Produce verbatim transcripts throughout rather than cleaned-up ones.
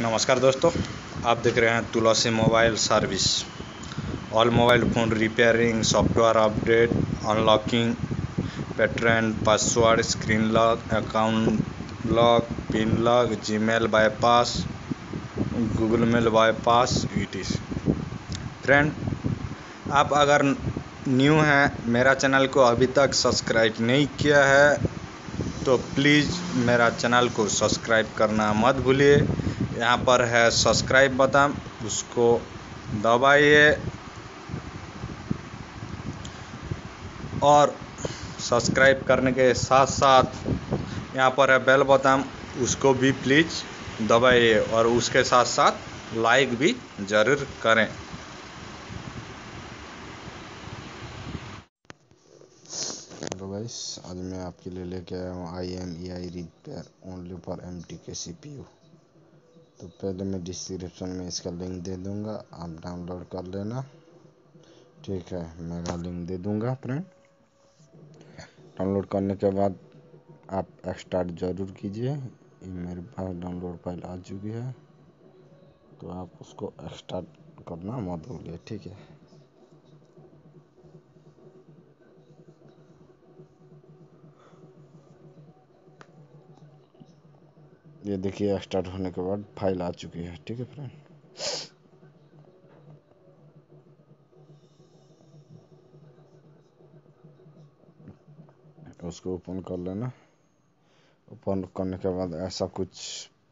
नमस्कार दोस्तों, आप देख रहे हैं Tulsi mobile service. All mobile phone repairing, software update, unlocking, pattern, password, screen lock, account lock, pin lock, Gmail bypass, Google mail bypass, etc. Friend, आप अगर न्यू हैं, मेरा चैनल को अभी तक सब्सक्राइब नहीं किया है तो प्लीज़ मेरा चैनल को सब्सक्राइब करना मत भूलिए। यहाँ पर है सब्सक्राइब बटन, उसको दबाइए और सब्सक्राइब करने के साथ साथ यहाँ पर है बेल बटन, उसको भी प्लीज़ दबाइए और उसके साथ साथ लाइक भी ज़रूर करें। हेलो गाइस, आज मैं आपके लिए लेके आया हूँ I M E I repair only for M T K C P you. तो पहले मैं डिस्क्रिप्शन में इसका लिंक दे दूंगा, आप डाउनलोड कर लेना। ठीक है, मेरा लिंक दे दूंगा फ्रेंड। डाउनलोड करने के बाद आप स्टार्ट ज़रूर कीजिए। मेरे पास डाउनलोड फाइल आ चुकी है, तो आप उसको स्टार्ट करना मत भूलिए। ठीक है, ये देखिए स्टार्ट होने के बाद फाइल आ चुकी है। ठीक है फ्रेंड, उसको ओपन कर लेना। ओपन करने के बाद ऐसा कुछ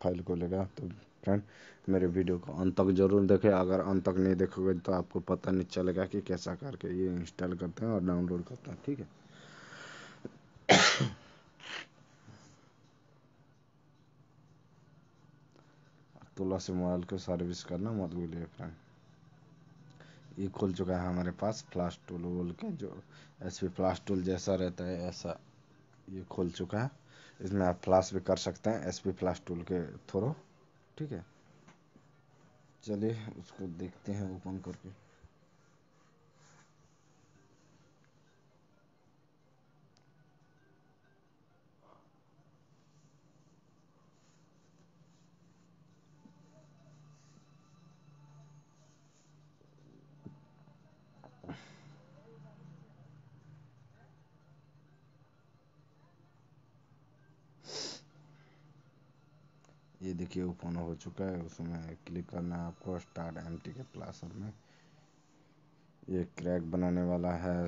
फाइल को लेगा। तो फ्रेंड, मेरे वीडियो को अंत तक जरूर देखें। अगर अंत तक नहीं देखोगे तो आपको पता नहीं चलेगा कि कैसा करके ये इंस्टॉल करते हैं और डाउनलोड करते हैं। ठीक है, तुलसी मोबाइल को सर्विस करना मत भूलिए फ्रेंड। ये खुल चुका है हमारे पास फ्लैश टूल बोल के, जो एस पी फ्लैश टूल जैसा रहता है ऐसा ये खुल चुका है। इसमें आप फ्लैश भी कर सकते हैं एस पी फ्लैश टूल के थ्रू। ठीक है, चलिए उसको देखते हैं ओपन करके। ये देखिए ओपन हो चुका है। उसमें क्लिक करना है आपको स्टार्ट एम टी के फ्लाशर में। ये क्रैक बनाने वाला है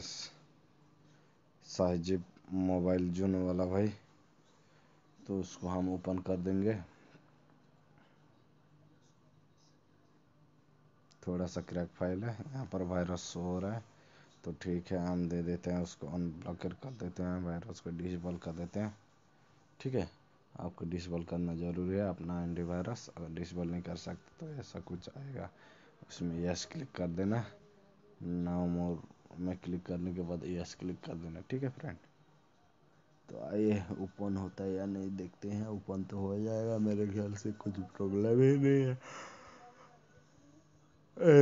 साहिब मोबाइल जून वाला भाई, तो उसको हम ओपन कर देंगे। थोड़ा सा क्रैक फाइल है, यहाँ पर वायरस शो हो रहा है, तो ठीक है हम दे देते हैं उसको, अनब्लॉक कर देते हैं, वायरस को डिसेबल कर देते हैं। ठीक है, आपको डिसेबल करना ज़रूरी है अपना एंटीवायरस। अगर डिसेबल नहीं कर सकते तो ऐसा कुछ आएगा, उसमें यस क्लिक कर देना। नाउ मोर में क्लिक करने के बाद यस क्लिक कर देना। ठीक है फ्रेंड, तो आइए ओपन होता है या नहीं देखते हैं। ओपन तो हो जाएगा, मेरे ख्याल से कुछ प्रॉब्लम ही नहीं है।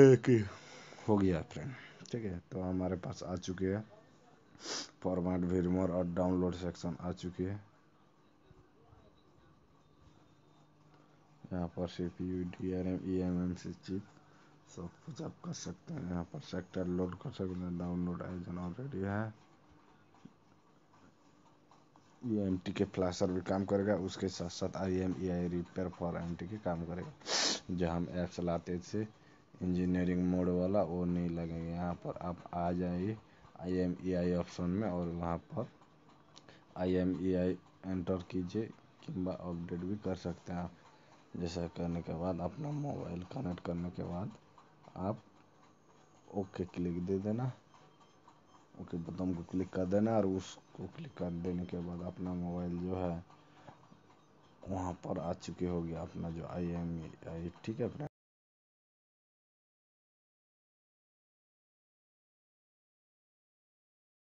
एक हो गया फ्रेंड। ठीक है, तो हमारे पास आ चुकी है फॉर्मेट, वीरमोर और डाउनलोड सेक्शन आ चुकी है। यहाँ पर C P U, D R M, E M M C chip सब कुछ आप कर सकते हैं। यहाँ पर सेक्टर लोड कर सकते हैं, डाउनलोड आयोजन ऑलरेडी है। ये एम टी के फ्लाशर भी काम करेगा, उसके साथ साथ I M E I repair for M T K काम करेगा। जो हम ऐप चलाते थे इंजीनियरिंग मोड वाला, वो नहीं लगेगा। यहाँ पर आप आ जाइए आई एम ई आई ऑप्शन में और वहाँ पर आई एम ई आई एंटर कीजिए, किंबा अपडेट भी कर सकते हैं आप। जैसा करने के बाद अपना मोबाइल कनेक्ट करने के बाद आप ओके क्लिक दे देना, ओके बटन को क्लिक कर देना और उसको क्लिक कर देने के बाद अपना मोबाइल जो है वहाँ पर आ चुके होगी अपना जो आई एम ई आई। ठीक है।